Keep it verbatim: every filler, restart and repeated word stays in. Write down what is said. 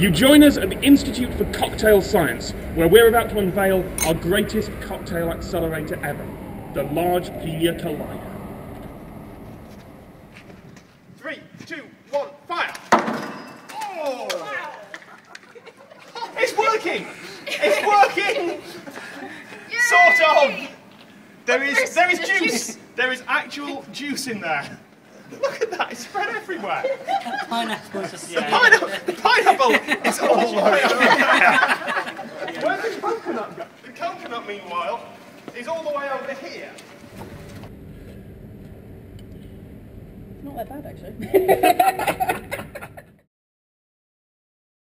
You join us at the Institute for Cocktail Science, where we're about to unveil our greatest cocktail accelerator ever, the Large Piña Collider. Three, two, one, fire! Oh! Wow. It's working! It's working! Sort of! There is, there is juice! There is actual juice in there. Look at that, it's spread everywhere. The pineapple, just, yeah. the pineapple, the pineapple is all over. Where did the coconut go? The coconut, meanwhile, is all the way over here. Not that bad, actually.